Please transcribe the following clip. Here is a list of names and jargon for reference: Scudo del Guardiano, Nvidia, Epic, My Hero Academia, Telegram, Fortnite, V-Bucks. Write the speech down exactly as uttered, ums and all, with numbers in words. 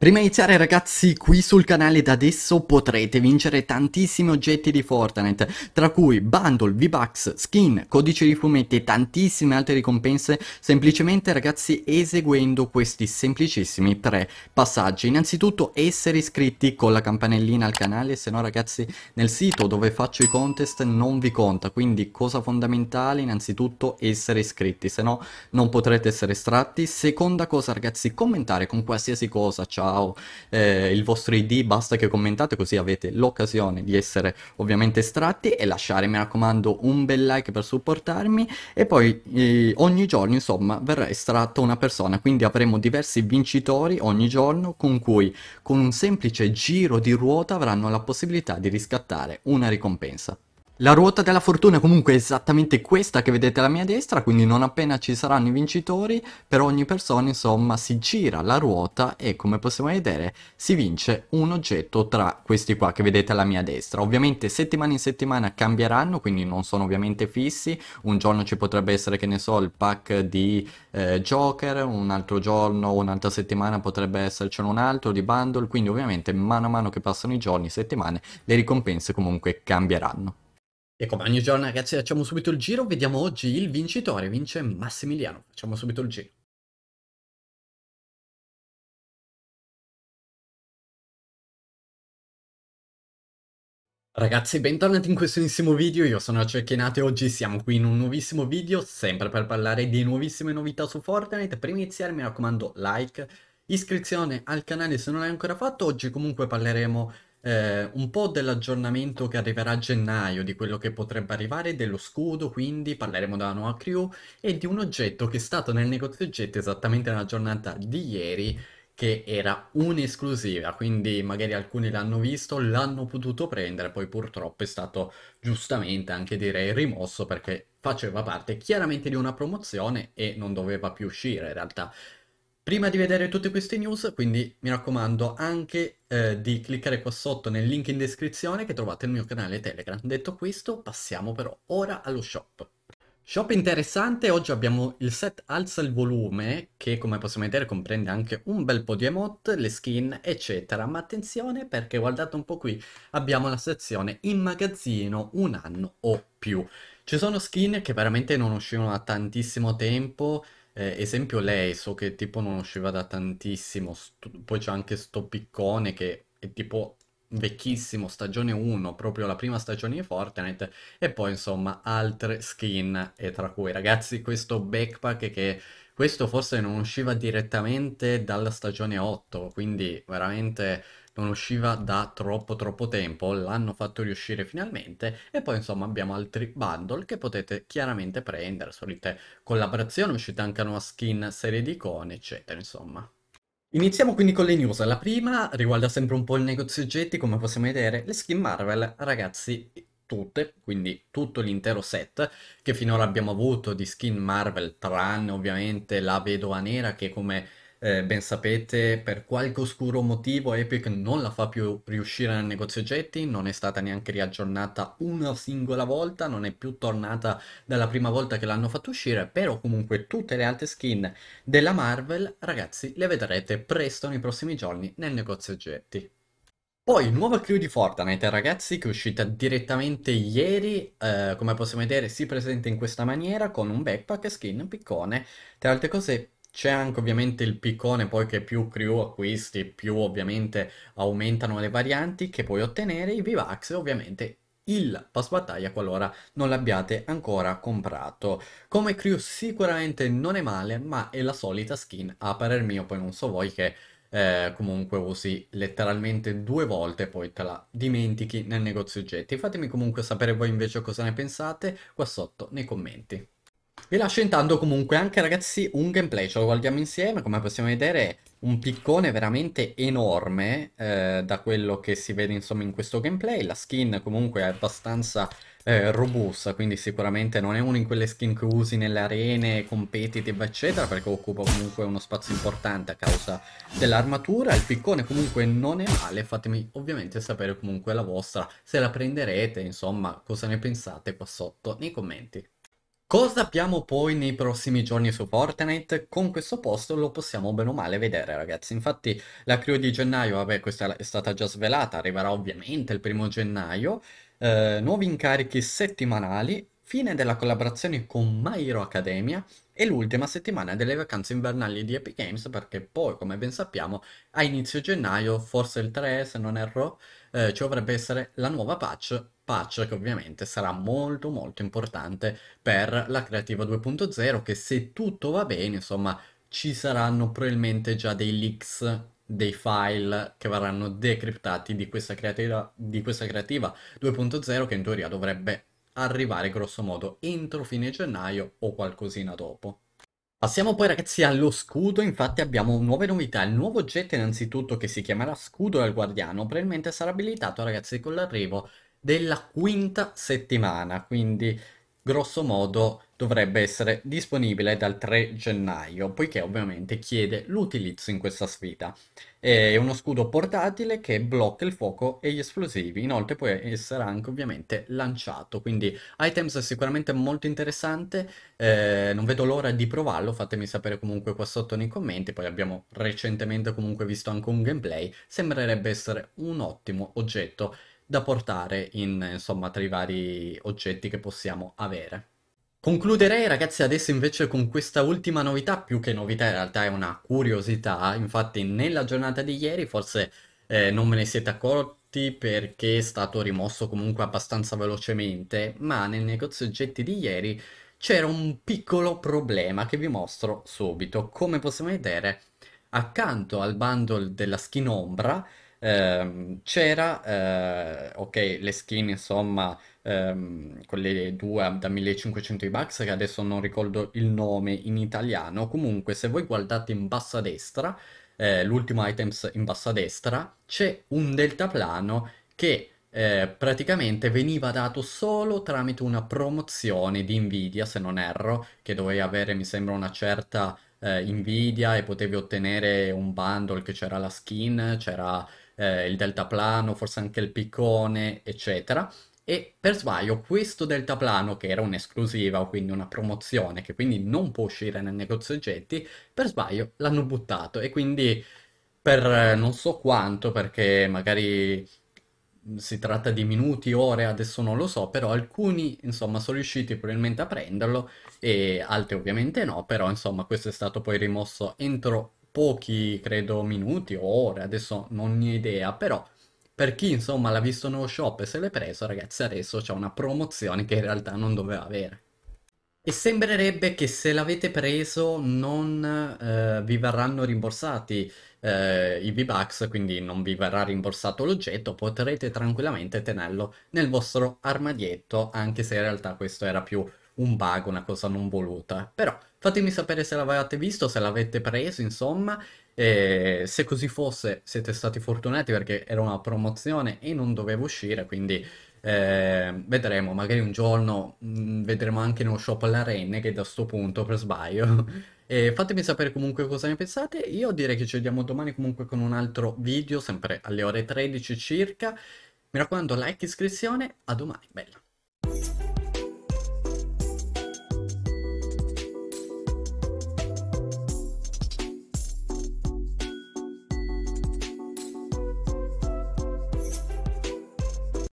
Prima di iniziare ragazzi, qui sul canale da adesso potrete vincere tantissimi oggetti di Fortnite, tra cui bundle, V-Bucks, skin, codici di fumetti e tantissime altre ricompense, semplicemente ragazzi eseguendo questi semplicissimi tre passaggi. Innanzitutto essere iscritti con la campanellina al canale, se no ragazzi nel sito dove faccio i contest non vi conta, quindi cosa fondamentale innanzitutto essere iscritti, se no non potrete essere estratti. Seconda cosa ragazzi, commentare con qualsiasi cosa, ciao, Eh, il vostro I D, basta che commentate, così avete l'occasione di essere ovviamente estratti. E lasciare, mi raccomando, un bel like per supportarmi. E poi eh, ogni giorno insomma verrà estratta una persona, quindi avremo diversi vincitori ogni giorno con cui con un semplice giro di ruota avranno la possibilità di riscattare una ricompensa. La ruota della fortuna comunque è esattamente questa che vedete alla mia destra, quindi non appena ci saranno i vincitori, per ogni persona insomma si gira la ruota e come possiamo vedere si vince un oggetto tra questi qua che vedete alla mia destra. Ovviamente settimana in settimana cambieranno, quindi non sono ovviamente fissi, un giorno ci potrebbe essere, che ne so, il pack di eh, Joker, un altro giorno, un'altra settimana potrebbe essercene un altro di bundle, quindi ovviamente mano a mano che passano i giorni, settimane, le ricompense comunque cambieranno. E come ogni giorno ragazzi facciamo subito il giro, vediamo oggi il vincitore, vince Massimiliano, facciamo subito il giro. Ragazzi bentornati in questo nuovissimo video, io sono Accerchinato e oggi siamo qui in un nuovissimo video, sempre per parlare di nuovissime novità su Fortnite. Prima di iniziare mi raccomando like, iscrizione al canale se non l'hai ancora fatto. Oggi comunque parleremo Eh, un po' dell'aggiornamento che arriverà a gennaio, di quello che potrebbe arrivare, dello scudo, quindi parleremo della nuova crew e di un oggetto che è stato nel negozio oggetti esattamente nella giornata di ieri, che era un'esclusiva, quindi magari alcuni l'hanno visto, l'hanno potuto prendere, poi purtroppo è stato giustamente anche direi rimosso perché faceva parte chiaramente di una promozione e non doveva più uscire in realtà. Prima di vedere tutte queste news, quindi mi raccomando anche eh, di cliccare qua sotto nel link in descrizione che trovate nel mio canale Telegram. Detto questo, passiamo però ora allo shop. Shop interessante, oggi abbiamo il set alza il volume, che come possiamo vedere comprende anche un bel po' di emote, le skin eccetera. Ma attenzione perché guardate un po' qui, abbiamo la sezione in magazzino un anno o più. Ci sono skin che veramente non uscivano da tantissimo tempo. Eh, esempio lei, so che tipo non usciva da tantissimo, poi c'è anche sto piccone che è tipo vecchissimo, stagione uno, proprio la prima stagione di Fortnite, e poi insomma altre skin, e tra cui ragazzi questo backpack che questo forse non usciva direttamente dalla stagione otto, quindi veramente non usciva da troppo troppo tempo, l'hanno fatto riuscire finalmente. E poi insomma abbiamo altri bundle che potete chiaramente prendere, solite collaborazioni, uscite anche una nuova skin, serie di icone eccetera insomma. Iniziamo quindi con le news, la prima riguarda sempre un po' il negozio oggetti, come possiamo vedere le skin Marvel ragazzi tutte, quindi tutto l'intero set che finora abbiamo avuto di skin Marvel, tranne ovviamente la vedova nera che come eh, ben sapete per qualche oscuro motivo Epic non la fa più riuscire nel negozio oggetti, non è stata neanche riaggiornata una singola volta, non è più tornata dalla prima volta che l'hanno fatto uscire, però comunque tutte le altre skin della Marvel ragazzi le vedrete presto nei prossimi giorni nel negozio oggetti. Poi nuova crew di Fortnite ragazzi che è uscita direttamente ieri, eh, come possiamo vedere si presenta in questa maniera con un backpack, skin, piccone, tra altre cose c'è anche ovviamente il piccone, poi che più crew acquisti più ovviamente aumentano le varianti che puoi ottenere, i V-Bucks e ovviamente il pass battaglia qualora non l'abbiate ancora comprato. Come crew sicuramente non è male, ma è la solita skin a parer mio, poi non so voi che Eh, comunque usi letteralmente due volte e poi te la dimentichi nel negozio oggetti. Fatemi comunque sapere voi invece cosa ne pensate qua sotto nei commenti. Vi lascio intanto comunque anche ragazzi un gameplay, ce lo guardiamo insieme. Come possiamo vedere un piccone veramente enorme eh, da quello che si vede insomma in questo gameplay, la skin comunque è abbastanza eh, robusta, quindi sicuramente non è uno in quelle skin che usi nelle arene competitive eccetera, perché occupa comunque uno spazio importante a causa dell'armatura. Il piccone comunque non è male, fatemi ovviamente sapere comunque la vostra, se la prenderete, insomma cosa ne pensate qua sotto nei commenti. Cosa abbiamo poi nei prossimi giorni su Fortnite? Con questo posto lo possiamo bene o male vedere, ragazzi. Infatti la crew di gennaio, vabbè, questa è stata già svelata, arriverà ovviamente il primo gennaio. Eh, nuovi incarichi settimanali, fine della collaborazione con My Hero Academia e l'ultima settimana delle vacanze invernali di Epic Games, perché poi, come ben sappiamo, a inizio gennaio, forse il tre se non erro, eh, ci dovrebbe essere la nuova patch, patch che ovviamente sarà molto molto importante per la creativa due punto zero, che se tutto va bene, insomma, ci saranno probabilmente già dei leaks, dei file che verranno decriptati di questa creativa, di questa creativa due punto zero, che in teoria dovrebbe arrivare grosso modo entro fine gennaio o qualcosina dopo. Passiamo poi, ragazzi, allo scudo. Infatti abbiamo nuove novità, il nuovo oggetto innanzitutto che si chiamerà Scudo del Guardiano, probabilmente sarà abilitato, ragazzi, con l'arrivo della quinta settimana, quindi grosso modo dovrebbe essere disponibile dal tre gennaio, poiché ovviamente chiede l'utilizzo in questa sfida. È uno scudo portatile che blocca il fuoco e gli esplosivi, inoltre può essere anche ovviamente lanciato, quindi items è sicuramente molto interessante, eh, non vedo l'ora di provarlo, fatemi sapere comunque qua sotto nei commenti. Poi abbiamo recentemente comunque visto anche un gameplay, sembrerebbe essere un ottimo oggetto da portare in, insomma, tra i vari oggetti che possiamo avere. Concluderei, ragazzi, adesso invece con questa ultima novità, più che novità in realtà è una curiosità. Infatti nella giornata di ieri, forse eh, non me ne siete accorti perché è stato rimosso comunque abbastanza velocemente, ma nel negozio oggetti di ieri c'era un piccolo problema che vi mostro subito. Come possiamo vedere, accanto al bundle della skin ombra, Ehm, c'era eh, ok, le skin, insomma, ehm, quelle due da millecinquecento V-Bucks che adesso non ricordo il nome in italiano. Comunque se voi guardate in basso a destra, eh, l'ultimo items in basso a destra, c'è un deltaplano che eh, praticamente veniva dato solo tramite una promozione di Nvidia, se non erro, che dovevi avere, mi sembra, una certa eh, Nvidia e potevi ottenere un bundle che c'era la skin, c'era Eh, il deltaplano, forse anche il piccone eccetera. E per sbaglio questo deltaplano, che era un'esclusiva o quindi una promozione che quindi non può uscire nel negozio oggetti, per sbaglio l'hanno buttato, e quindi per eh, non so quanto, perché magari si tratta di minuti, ore, adesso non lo so, però alcuni, insomma, sono riusciti probabilmente a prenderlo e altri ovviamente no. Però insomma questo è stato poi rimosso entro pochi, credo, minuti o ore, adesso non ne ho idea. Però per chi, insomma, l'ha visto nello shop e se l'è preso, ragazzi, adesso c'è una promozione che in realtà non doveva avere. E sembrerebbe che se l'avete preso non eh, vi verranno rimborsati eh, i V-Bucks, quindi non vi verrà rimborsato l'oggetto, potrete tranquillamente tenerlo nel vostro armadietto, anche se in realtà questo era più un bug, una cosa non voluta. Però fatemi sapere se l'avete visto, se l'avete preso, insomma, e se così fosse siete stati fortunati, perché era una promozione e non doveva uscire. Quindi eh, vedremo, magari un giorno mh, vedremo anche nello shop l'arena, che da sto punto per sbaglio. E fatemi sapere comunque cosa ne pensate. Io direi che ci vediamo domani comunque con un altro video, sempre alle ore tredici circa. Mi raccomando, like, iscrizione, a domani, bella.